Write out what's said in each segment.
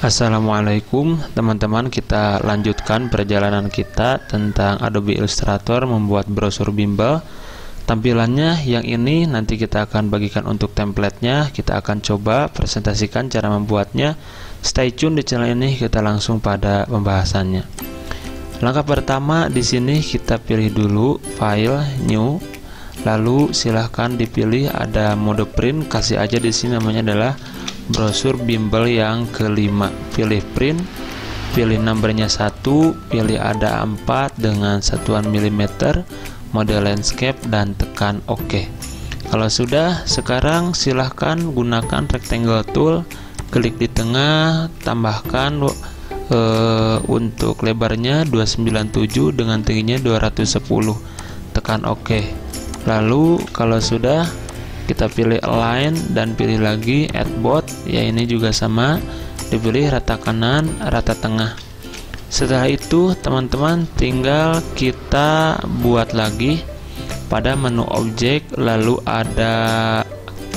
Assalamualaikum teman-teman, kita lanjutkan perjalanan kita tentang Adobe Illustrator membuat brosur bimbel. Tampilannya yang ini nanti kita akan bagikan untuk templatenya, kita akan coba presentasikan cara membuatnya. Stay tune di channel ini, kita langsung pada pembahasannya. Langkah pertama di sini kita pilih dulu file, new, lalu silahkan dipilih ada mode print, kasih aja di sini namanya adalah brosur bimbel yang kelima. Pilih print, pilih nomornya 1, pilih ada 4 dengan satuan milimeter, mode landscape, dan tekan OK. Kalau sudah, sekarang silahkan gunakan rectangle tool, klik di tengah, tambahkan untuk lebarnya 297 dengan tingginya 210, tekan OK. Lalu kalau sudah, kita pilih align dan pilih lagi add both, ya ini juga sama, dipilih rata kanan, rata tengah. Setelah itu teman-teman tinggal kita buat lagi pada menu objek, lalu ada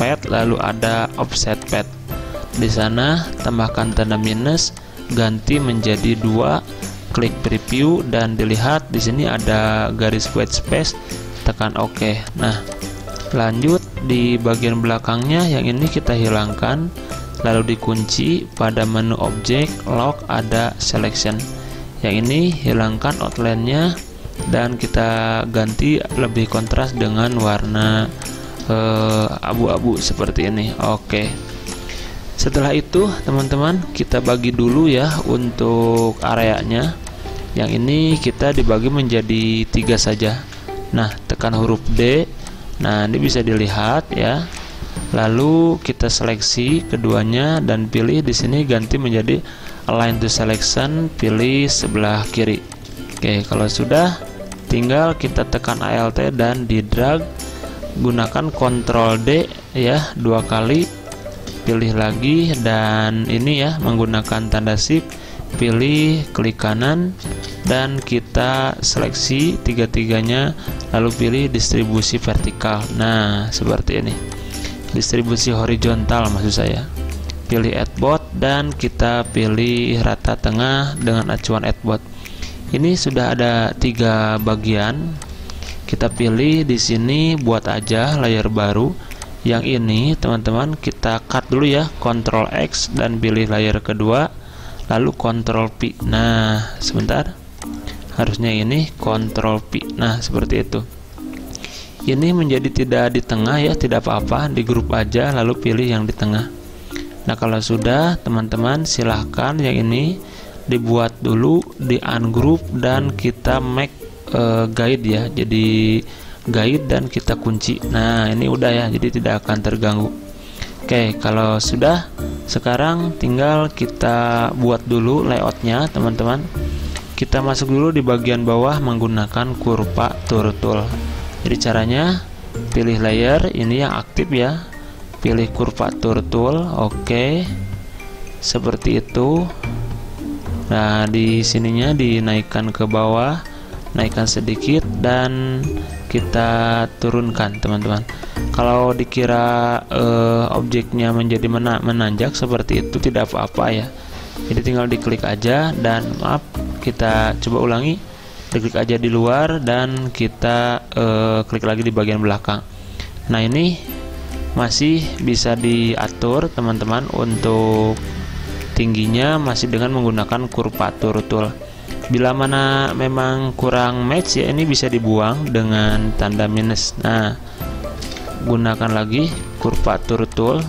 path, lalu ada offset path. Di sana tambahkan tanda minus, ganti menjadi 2, klik preview dan dilihat di sini ada garis white space, tekan OK. Nah, lanjut di bagian belakangnya yang ini kita hilangkan, lalu dikunci pada menu objek lock ada selection, yang ini hilangkan outline-nya dan kita ganti lebih kontras dengan warna abu-abu seperti ini. Oke. Setelah itu teman-teman kita bagi dulu ya untuk areanya, yang ini kita dibagi menjadi 3 saja. Nah, tekan huruf D. Nah, ini bisa dilihat ya. Lalu kita seleksi keduanya dan pilih di sini, ganti menjadi align to selection, pilih sebelah kiri. Oke, kalau sudah tinggal kita tekan Alt dan di drag, gunakan Ctrl D ya 2 kali, pilih lagi dan ini ya menggunakan tanda shift, pilih klik kanan dan kita seleksi tiga-tiganya, lalu pilih distribusi vertikal. Nah, seperti ini, distribusi horizontal maksud saya, pilih add both dan kita pilih rata tengah dengan acuan add both. Ini sudah ada 3 bagian, kita pilih di sini buat aja layer baru. Yang ini teman-teman kita cut dulu ya, Ctrl X dan pilih layer kedua, lalu Ctrl P. Nah, sebentar, harusnya ini Ctrl P. Nah, seperti itu. Ini menjadi tidak di tengah ya, tidak apa-apa, di grup aja lalu pilih yang di tengah. Nah, kalau sudah teman-teman silahkan yang ini dibuat dulu, di ungroup dan kita make guide ya, jadi guide dan kita kunci. Nah, ini udah ya, jadi tidak akan terganggu. Oke, kalau sudah sekarang tinggal kita buat dulu layoutnya teman-teman. Kita masuk dulu di bagian bawah menggunakan Curvature Tool. Jadi caranya pilih layer, ini yang aktif ya, pilih Curvature Tool, oke, seperti itu. Nah, di sininya dinaikkan ke bawah, naikkan sedikit dan kita turunkan teman-teman. Kalau dikira objeknya menjadi menanjak seperti itu, tidak apa-apa ya. Jadi tinggal diklik aja dan maaf, kita coba ulangi, klik aja di luar dan kita klik lagi di bagian belakang. Nah, ini masih bisa diatur teman-teman untuk tingginya masih dengan menggunakan Curvature Tool. Bila mana memang kurang match ya, ini bisa dibuang dengan tanda minus. Nah, gunakan lagi Curvature Tool,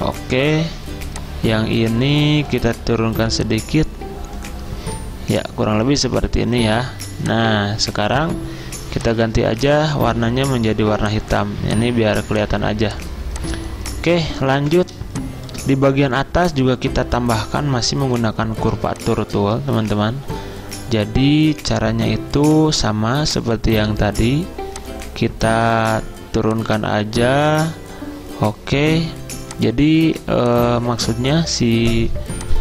oke, yang ini kita turunkan sedikit ya, kurang lebih seperti ini ya. Nah, sekarang kita ganti aja warnanya menjadi warna hitam, ini biar kelihatan aja. Oke, lanjut di bagian atas juga kita tambahkan masih menggunakan Curvature Tool teman-teman. Jadi caranya itu sama seperti yang tadi, kita turunkan aja. Oke, jadi maksudnya si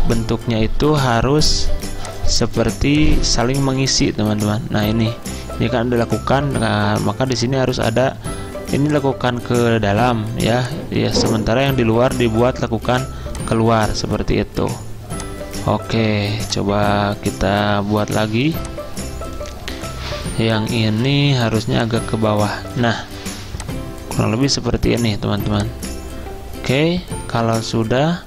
bentuknya itu harus seperti saling mengisi teman-teman. Nah, ini kan dilakukan, nah, maka di sini harus ada ini lakukan ke dalam ya, sementara yang di luar dibuat lakukan keluar seperti itu. Oke, coba kita buat lagi. Yang ini harusnya agak ke bawah. Nah, kurang lebih seperti ini, teman-teman. Oke, kalau sudah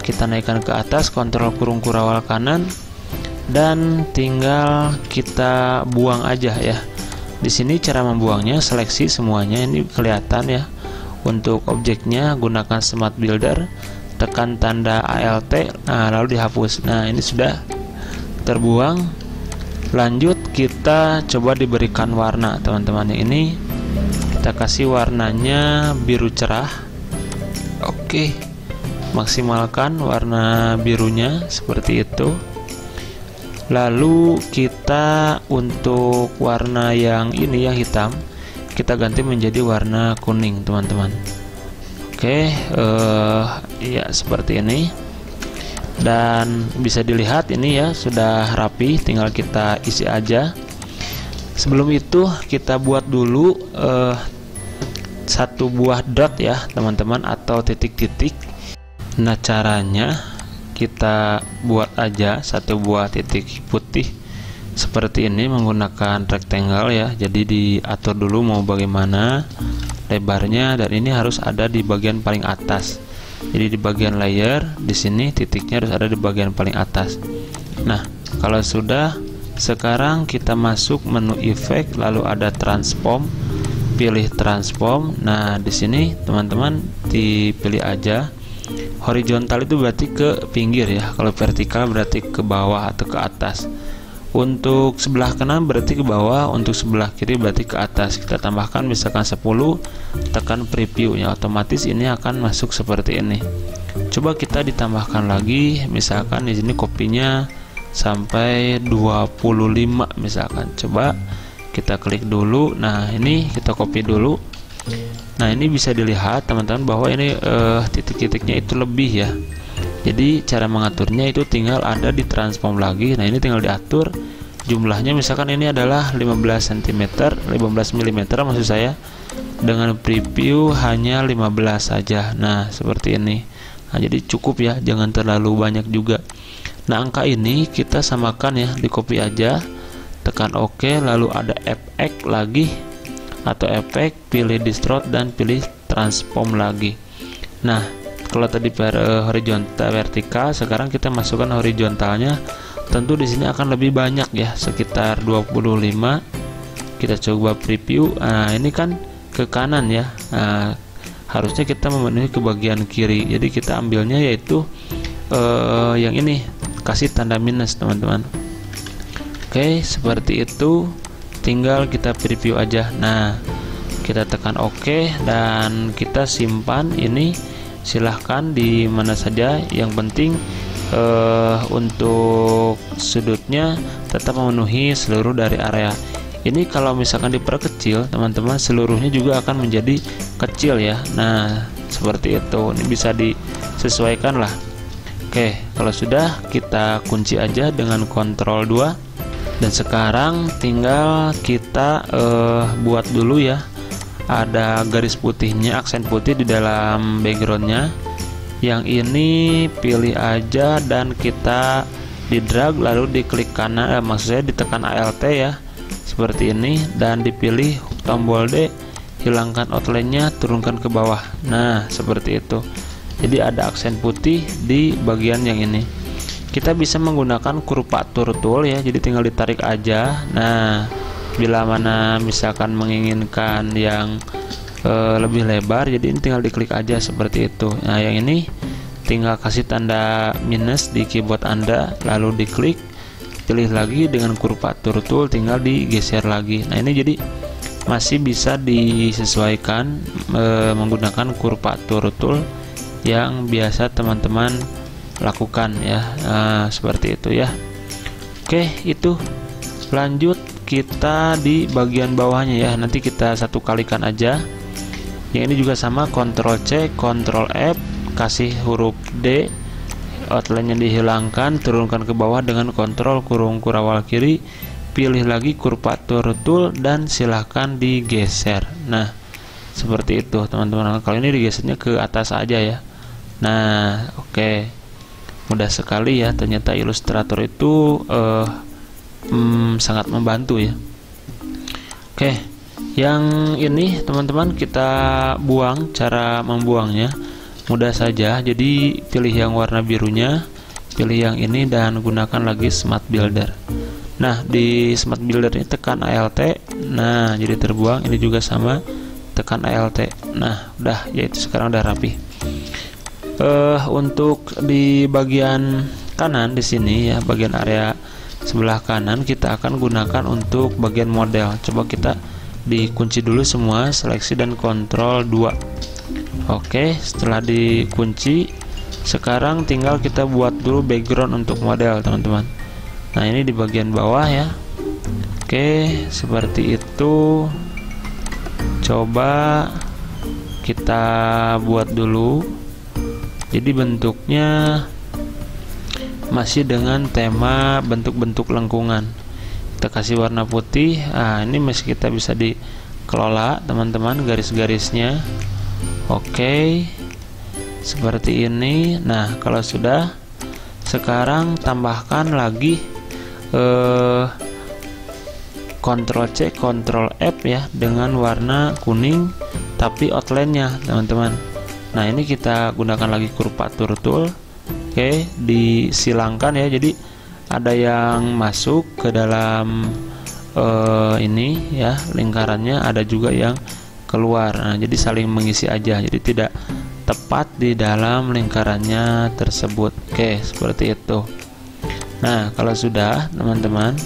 kita naikkan ke atas, kontrol kurung kurawal kanan, dan tinggal kita buang aja ya. Di sini cara membuangnya seleksi semuanya, ini kelihatan ya. Untuk objeknya gunakan Smart Builder, tekan tanda Alt, nah lalu dihapus. Nah, ini sudah terbuang. Lanjut kita coba diberikan warna, teman-teman. Ini kita kasih warnanya biru cerah. Oke, maksimalkan warna birunya seperti itu. Lalu kita untuk warna yang ini, yang hitam, kita ganti menjadi warna kuning, teman-teman. Oke, ya seperti ini. Dan bisa dilihat ini ya sudah rapi, tinggal kita isi aja. Sebelum itu kita buat dulu satu buah dot ya, teman-teman, atau titik-titik. Nah, caranya kita buat aja satu buah titik putih seperti ini menggunakan rectangle ya. Jadi diatur dulu mau bagaimana lebarnya, dan ini harus ada di bagian paling atas. Jadi di bagian layer di sini titiknya harus ada di bagian paling atas. Nah, kalau sudah, sekarang kita masuk menu effect, lalu ada transform. Pilih transform. Nah, di sini teman-teman dipilih aja. Horizontal itu berarti ke pinggir ya. Kalau vertikal berarti ke bawah atau ke atas. Untuk sebelah kanan berarti ke bawah, untuk sebelah kiri berarti ke atas. Kita tambahkan misalkan 10, tekan preview ya, otomatis ini akan masuk seperti ini. Coba kita ditambahkan lagi, misalkan di sini kopinya sampai 25 misalkan. Coba kita klik dulu. Nah, ini kita copy dulu. Nah, ini bisa dilihat teman-teman bahwa ini titik-titiknya itu lebih ya. Jadi cara mengaturnya itu tinggal ada di transform lagi. Nah, ini tinggal diatur jumlahnya, misalkan ini adalah 15 mm maksud saya, dengan preview hanya 15 saja. Nah, seperti ini. Nah, jadi cukup ya, jangan terlalu banyak juga. Nah, angka ini kita samakan ya, di copy aja, tekan OK, lalu ada FX lagi atau efek, pilih distort dan pilih transform lagi. Nah, kalau tadi horizontal vertikal, sekarang kita masukkan horizontalnya. Tentu di sini akan lebih banyak ya, sekitar 25. Kita coba preview. Nah, ini kan ke kanan ya. Nah, harusnya kita memenuhi ke bagian kiri. Jadi kita ambilnya yaitu yang ini, kasih tanda minus, teman-teman. Oke, seperti itu. Tinggal kita preview aja. Nah, kita tekan OK dan kita simpan ini. Silahkan di mana saja. Yang penting untuk sudutnya tetap memenuhi seluruh dari area. Ini kalau misalkan diperkecil, teman-teman, seluruhnya juga akan menjadi kecil ya. Nah, seperti itu. Ini bisa disesuaikan lah. Oke, kalau sudah kita kunci aja dengan Ctrl 2. Dan sekarang tinggal kita buat dulu ya, ada garis putihnya, aksen putih di dalam backgroundnya. Yang ini pilih aja dan kita di drag, lalu diklik kanan, maksud saya ditekan Alt ya, seperti ini, dan dipilih tombol D, hilangkan outline-nya, turunkan ke bawah. Nah, seperti itu. Jadi ada aksen putih di bagian yang ini. Kita bisa menggunakan Curvature Tool ya, jadi tinggal ditarik aja. Nah, bila mana misalkan menginginkan yang lebih lebar, jadi ini tinggal diklik aja seperti itu. Nah, yang ini tinggal kasih tanda minus di keyboard Anda, lalu diklik, pilih lagi dengan Curvature Tool, tinggal digeser lagi. Nah, ini jadi masih bisa disesuaikan menggunakan Curvature Tool yang biasa teman-teman lakukan ya. Nah, seperti itu ya. Oke, itu. Lanjut kita di bagian bawahnya ya, nanti kita satu kalikan aja. Yang ini juga sama, Ctrl C, Ctrl F, kasih huruf D, outline-nya dihilangkan, turunkan ke bawah dengan Ctrl kurung kurawal kiri, pilih lagi Curvature Tool dan silahkan digeser. Nah, seperti itu, teman-teman. Kalau ini digesernya ke atas aja ya. Nah, oke. Mudah sekali ya, ternyata Illustrator itu sangat membantu ya. Oke, yang ini teman-teman kita buang. Cara membuangnya mudah saja, jadi pilih yang warna birunya, pilih yang ini, dan gunakan lagi Smart Builder. Nah, di Smart Builder ini tekan Alt, nah jadi terbuang. Ini juga sama, tekan Alt. Nah, udah, yaitu sekarang udah rapi. Untuk di bagian kanan di sini ya, bagian area sebelah kanan kita akan gunakan untuk bagian model. Coba kita dikunci dulu semua, seleksi dan kontrol 2. Oke, setelah dikunci, sekarang tinggal kita buat dulu background untuk model, teman-teman. Nah, ini di bagian bawah ya. Oke, seperti itu. Coba kita buat dulu. Jadi bentuknya masih dengan tema bentuk-bentuk lengkungan. Kita kasih warna putih. Nah, ini masih kita bisa dikelola, teman-teman, garis-garisnya. Oke, seperti ini. Nah, kalau sudah, sekarang tambahkan lagi Ctrl C, Ctrl F ya, dengan warna kuning, tapi outline-nya, teman-teman. Nah, ini kita gunakan lagi Curvature Tool. Oke, disilangkan ya. Jadi ada yang masuk ke dalam ini ya, lingkarannya, ada juga yang keluar. Nah, jadi saling mengisi aja. Jadi tidak tepat di dalam lingkarannya tersebut. Oke, seperti itu. Nah, kalau sudah, teman-teman,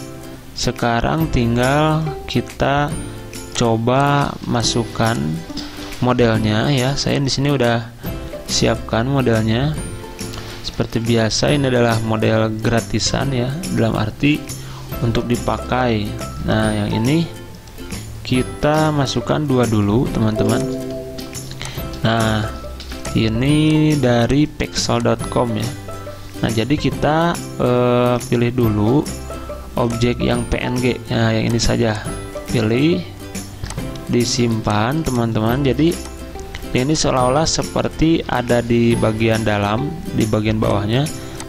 sekarang tinggal kita coba masukkan modelnya ya. Saya di sini udah siapkan modelnya. Seperti biasa, ini adalah model gratisan ya, dalam arti untuk dipakai. Nah, yang ini kita masukkan 2 dulu, teman-teman. Nah, ini dari pixel.com ya. Nah, jadi kita pilih dulu objek yang PNG. Nah, yang ini saja, pilih, disimpan, teman-teman. Jadi ini seolah-olah seperti ada di bagian dalam, di bagian bawahnya,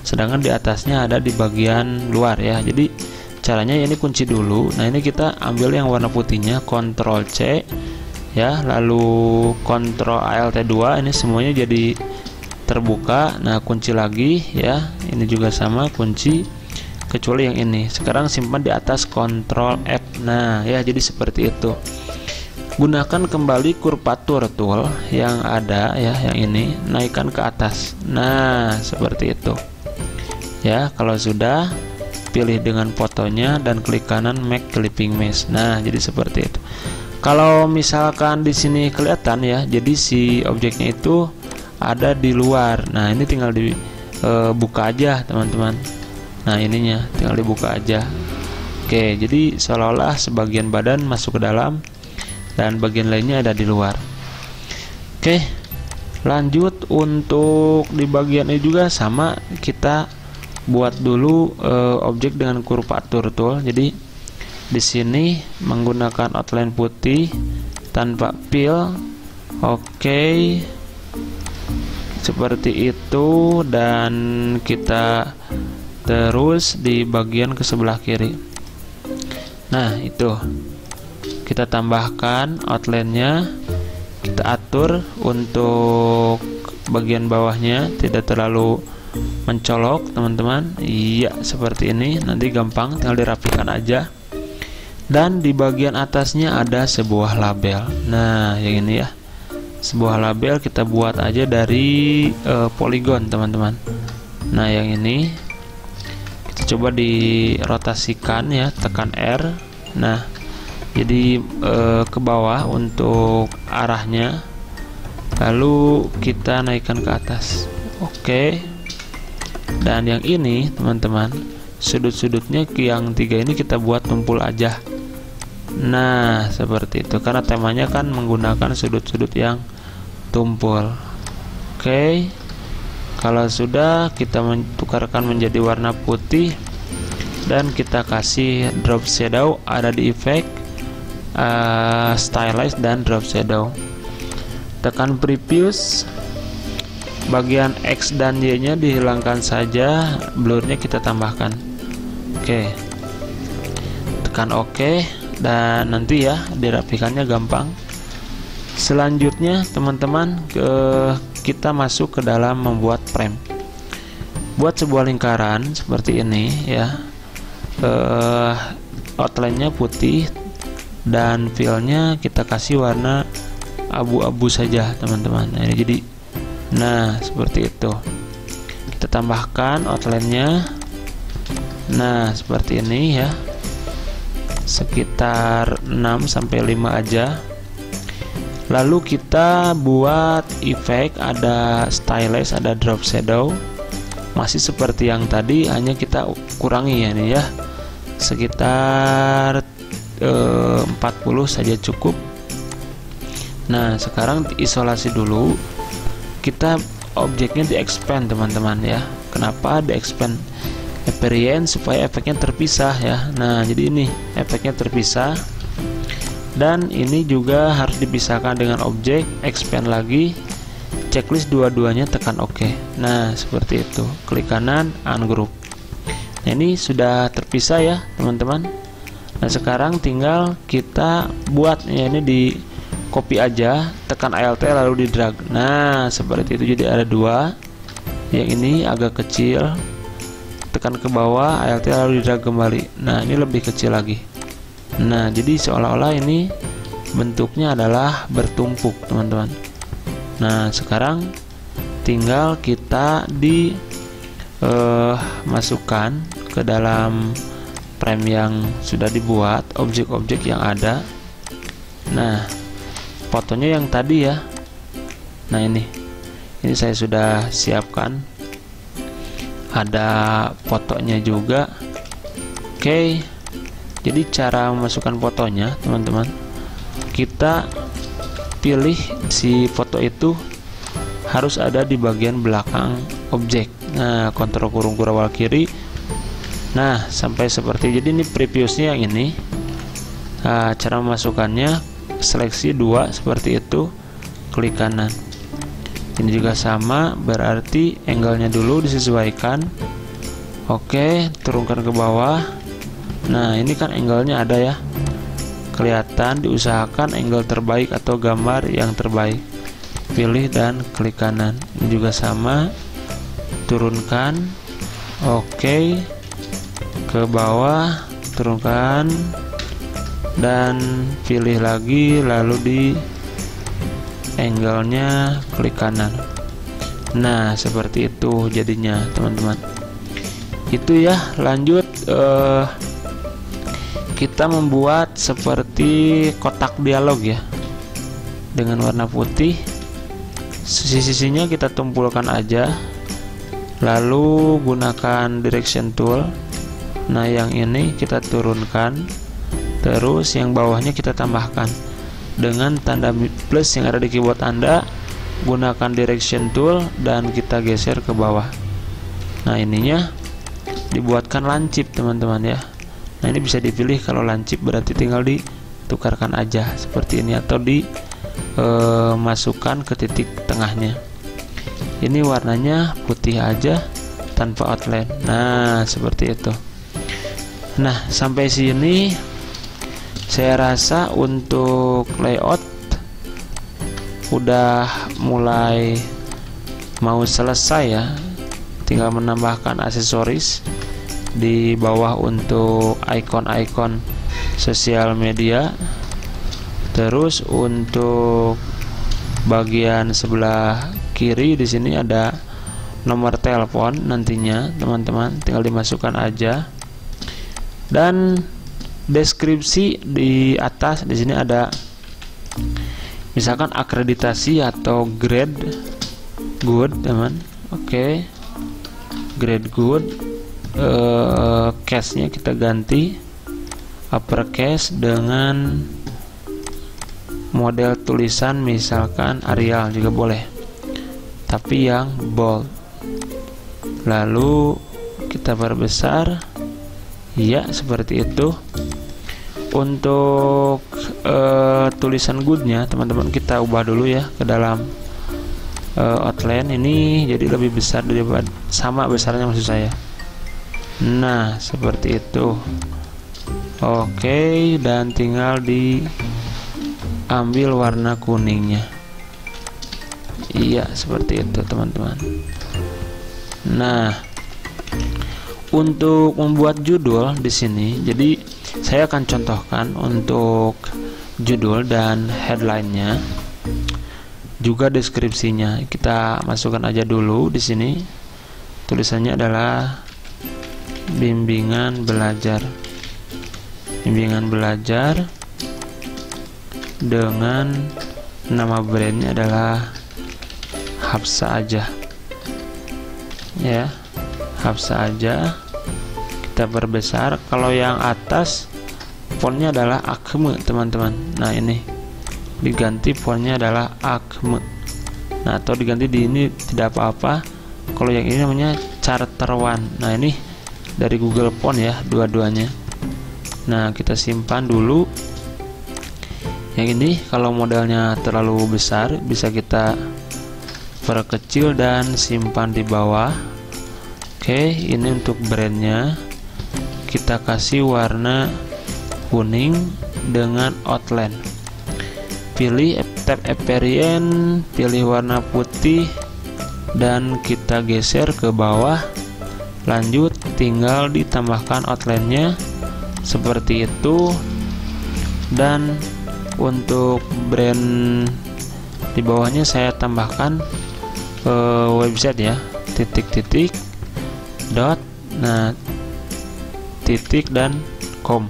sedangkan di atasnya ada di bagian luar ya. Jadi caranya ini kunci dulu. Nah, ini kita ambil yang warna putihnya, Ctrl C ya, lalu Ctrl Alt 2. Ini semuanya jadi terbuka. Nah, kunci lagi ya, ini juga sama, kunci, kecuali yang ini. Sekarang simpan di atas Ctrl F. Nah ya, jadi seperti itu. Gunakan kembali Curvature Tool yang ada ya, yang ini, naikkan ke atas. Nah, seperti itu ya. Kalau sudah, pilih dengan fotonya dan klik kanan make clipping mesh. Nah, jadi seperti itu. Kalau misalkan di sini kelihatan ya, jadi si objeknya itu ada di luar. Nah, ini tinggal dibuka aja, teman-teman. Nah, ininya tinggal dibuka aja. Oke, jadi seolah-olah sebagian badan masuk ke dalam dan bagian lainnya ada di luar. Oke, lanjut untuk di bagian ini juga sama, kita buat dulu objek dengan Curvature Tool. Jadi di sini menggunakan outline putih tanpa fill. Oke, seperti itu, dan kita terus di bagian ke sebelah kiri. Nah, itu kita tambahkan outline-nya, kita atur untuk bagian bawahnya tidak terlalu mencolok, teman-teman. Iya, seperti ini, nanti gampang, tinggal dirapikan aja. Dan di bagian atasnya ada sebuah label. Nah, yang ini ya, sebuah label kita buat aja dari polygon, teman-teman. Nah, yang ini kita coba dirotasikan ya, tekan R. Nah, jadi ke bawah untuk arahnya, lalu kita naikkan ke atas. Oke, dan yang ini, teman-teman, sudut-sudutnya yang 3 ini kita buat tumpul aja. Nah, seperti itu, karena temanya kan menggunakan sudut-sudut yang tumpul. Oke, kalau sudah, kita tukarkan menjadi warna putih dan kita kasih drop shadow, ada di effect, stylize dan drop shadow. Tekan previews, bagian X dan Y nya dihilangkan saja, blurnya kita tambahkan. Oke, tekan OK dan nanti ya dirapikannya gampang. Selanjutnya teman-teman kita masuk ke dalam membuat frame. Buat sebuah lingkaran seperti ini ya, outline nya putih dan fill nya kita kasih warna abu-abu saja teman-teman. Nah, ini jadi nah seperti itu, kita tambahkan outline nya nah seperti ini ya, sekitar 6-5 aja. Lalu kita buat efek, ada stylize, ada drop shadow, masih seperti yang tadi, hanya kita kurangi ya nih ya, sekitar 40 saja cukup. Nah sekarang isolasi dulu, kita objeknya di expand teman-teman ya. Kenapa di expand? Appearance, supaya efeknya terpisah ya. Nah jadi ini efeknya terpisah, dan ini juga harus dipisahkan dengan objek, expand lagi, checklist dua-duanya, tekan OK. Nah seperti itu, klik kanan, ungroup. Nah ini sudah terpisah ya teman-teman. Nah sekarang tinggal kita buat ya, ini di copy aja, tekan Alt lalu di drag. Nah seperti itu, jadi ada dua, yang ini agak kecil, tekan ke bawah Alt lalu di drag kembali. Nah ini lebih kecil lagi. Nah jadi seolah-olah ini bentuknya adalah bertumpuk teman-teman. Nah sekarang tinggal kita di masukkan ke dalam frame yang sudah dibuat, objek-objek yang ada. Nah fotonya yang tadi ya. Nah ini saya sudah siapkan, ada fotonya juga. Oke, jadi cara memasukkan fotonya teman-teman, kita pilih si foto itu harus ada di bagian belakang objek. Nah kontrol kurung kurawal kiri, nah sampai seperti jadi ini previewsnya yang ini. Nah, cara memasukkannya seleksi dua seperti itu, klik kanan. Ini juga sama, berarti angle-nya dulu disesuaikan. Oke, turunkan ke bawah. Nah ini kan angle-nya ada ya, kelihatan, diusahakan angle terbaik atau gambar yang terbaik, pilih dan klik kanan. Ini juga sama, turunkan. Oke, ke bawah, turunkan dan pilih lagi, lalu di angle-nya klik kanan. Nah seperti itu jadinya teman-teman. Itu ya, lanjut kita membuat seperti kotak dialog ya, dengan warna putih. Sisi-sisinya kita tumpulkan aja, lalu gunakan direction tool. Nah yang ini kita turunkan, terus yang bawahnya kita tambahkan dengan tanda plus yang ada di keyboard Anda, gunakan direction tool dan kita geser ke bawah. Nah ininya dibuatkan lancip teman-teman ya. Nah ini bisa dipilih, kalau lancip berarti tinggal ditukarkan aja seperti ini, atau dimasukkan ke titik tengahnya. Ini warnanya putih aja tanpa outline. Nah seperti itu. Nah sampai sini saya rasa untuk layout udah mulai mau selesai ya, tinggal menambahkan aksesoris di bawah untuk icon-icon sosial media. Terus untuk bagian sebelah kiri di sini ada nomor telepon nantinya teman-teman, tinggal dimasukkan aja. Dan deskripsi di atas di sini ada misalkan akreditasi atau grade good teman. Oke, grade good, case nya kita ganti uppercase dengan model tulisan misalkan Arial juga boleh, tapi yang bold. Lalu kita perbesar ya seperti itu. Untuk tulisan goodnya teman-teman kita ubah dulu ya ke dalam outline ini jadi lebih besar daripada, sama besarnya maksud saya. Nah, seperti itu. Oke, dan tinggal diambil warna kuningnya. Iya, seperti itu teman-teman. Nah, untuk membuat judul di sini, jadi saya akan contohkan untuk judul dan headline-nya, juga deskripsinya. Kita masukkan aja dulu di sini. Tulisannya adalah bimbingan belajar dengan nama brandnya adalah Hafsha aja ya, Hafsha aja. Kita perbesar. Kalau yang atas fontnya adalah Akme teman-teman. Nah, ini diganti fontnya adalah Akme. Nah, atau diganti di ini tidak apa-apa. Kalau yang ini namanya Charter One. Nah, ini dari Google Font ya, dua-duanya. Nah, kita simpan dulu. Yang ini kalau modelnya terlalu besar bisa kita perkecil dan simpan di bawah. Oke, ini untuk brandnya kita kasih warna kuning dengan outline. Pilih tab appearance, pilih warna putih, dan kita geser ke bawah. Lanjut, tinggal ditambahkan outline-nya seperti itu. Dan untuk brand di bawahnya saya tambahkan website ya, titik-titik dot, nah titik dan com.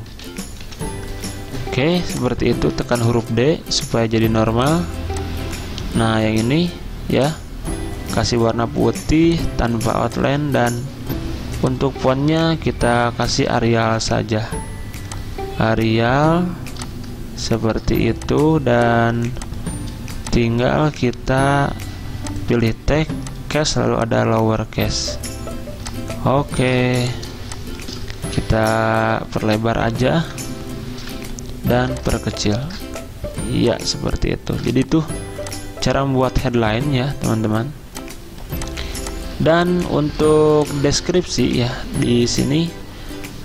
Oke, seperti itu. Tekan huruf D supaya jadi normal. Nah, yang ini ya, kasih warna putih tanpa outline. Dan untuk fontnya kita kasih Arial saja, Arial seperti itu. Dan tinggal kita pilih tag case, lalu ada lowercase. Oke, kita perlebar aja dan perkecil. Iya, seperti itu. Jadi tuh cara membuat headline ya teman-teman. Dan untuk deskripsi ya, di sini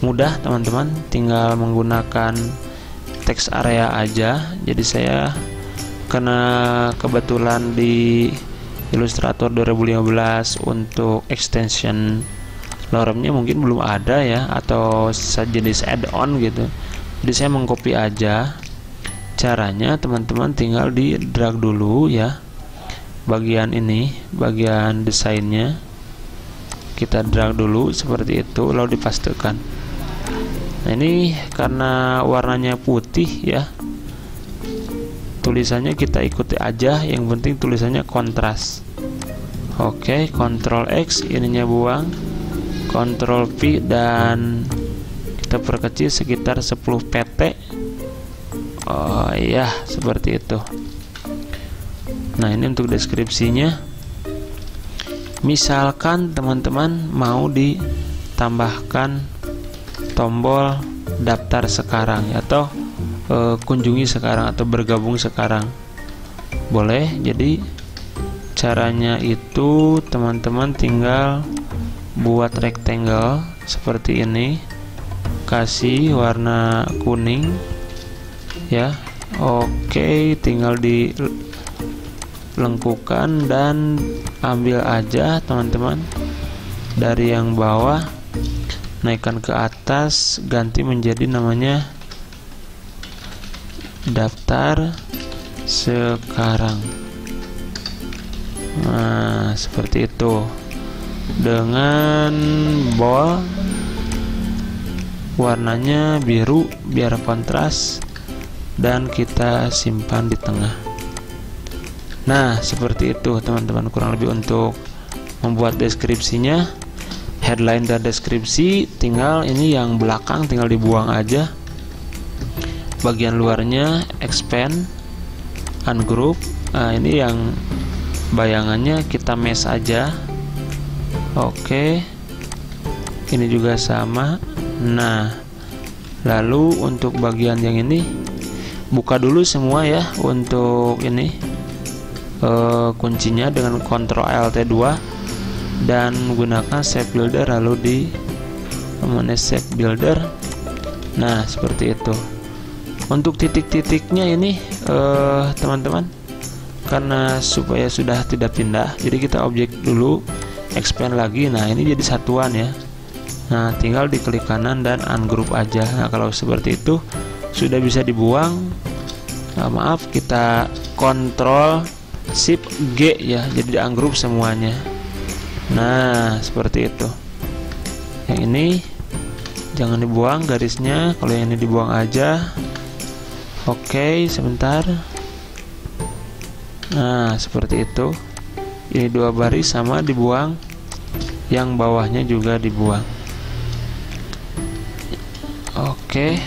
mudah teman-teman, tinggal menggunakan teks area aja. Jadi saya karena kebetulan di Illustrator 2015 untuk extension loremnya mungkin belum ada ya, atau sejenis add-on gitu. Jadi saya mengcopy aja. Caranya teman-teman tinggal di drag dulu ya, bagian ini, bagian desainnya kita drag dulu seperti itu, lalu dipastekan. Nah, ini karena warnanya putih ya, tulisannya kita ikuti aja, yang penting tulisannya kontras. Oke, Ctrl X ininya buang, Ctrl V, dan kita perkecil sekitar 10 pt. Oh iya, seperti itu. Nah, ini untuk deskripsinya. Misalkan teman-teman mau ditambahkan tombol daftar sekarang atau kunjungi sekarang atau bergabung sekarang, boleh. Jadi caranya itu teman-teman tinggal buat rectangle seperti ini, kasih warna kuning ya. Oke, tinggal dilengkukan dan ambil aja teman-teman, dari yang bawah naikkan ke atas, ganti menjadi namanya daftar sekarang. Nah, seperti itu, dengan bold warnanya biru biar kontras, dan kita simpan di tengah. Nah, seperti itu teman-teman, kurang lebih untuk membuat deskripsinya. Headline dan deskripsi tinggal ini yang belakang tinggal dibuang aja, bagian luarnya expand, ungroup. Nah, ini yang bayangannya kita mesh aja. Oke, ini juga sama. Nah, lalu untuk bagian yang ini buka dulu semua ya, untuk ini kuncinya dengan Ctrl Alt+2 dan gunakan Shape Builder, lalu di menu Shape Builder. Nah, seperti itu. Untuk titik-titiknya ini teman-teman, karena supaya sudah tidak pindah, jadi kita objek dulu, expand lagi. Nah, ini jadi satuan ya. Nah, tinggal diklik kanan dan ungroup aja. Nah, kalau seperti itu sudah bisa dibuang. Nah, maaf, kita Ctrl+Shift+G ya, jadi ungroup semuanya. Nah, seperti itu. Yang ini jangan dibuang garisnya, kalau yang ini dibuang aja. Oke, sebentar. Nah, seperti itu. Ini dua baris sama dibuang, yang bawahnya juga dibuang. Oke,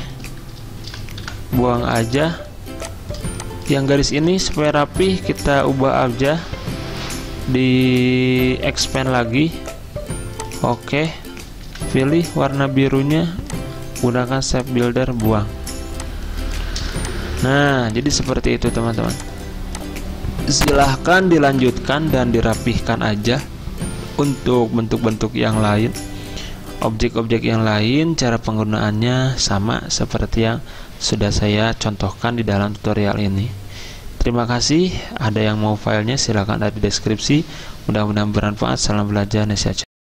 buang aja. Yang garis ini supaya rapi kita ubah aja, di expand lagi. Oke, pilih warna birunya, gunakan Shape Builder, buang. Nah, jadi seperti itu teman-teman. Silahkan dilanjutkan dan dirapihkan aja untuk bentuk-bentuk yang lain, objek-objek yang lain. Cara penggunaannya sama seperti yang sudah saya contohkan di dalam tutorial ini. Terima kasih. Ada yang mau filenya silahkan ada di deskripsi. Mudah-mudahan bermanfaat. Salam Belajarnesia Channel.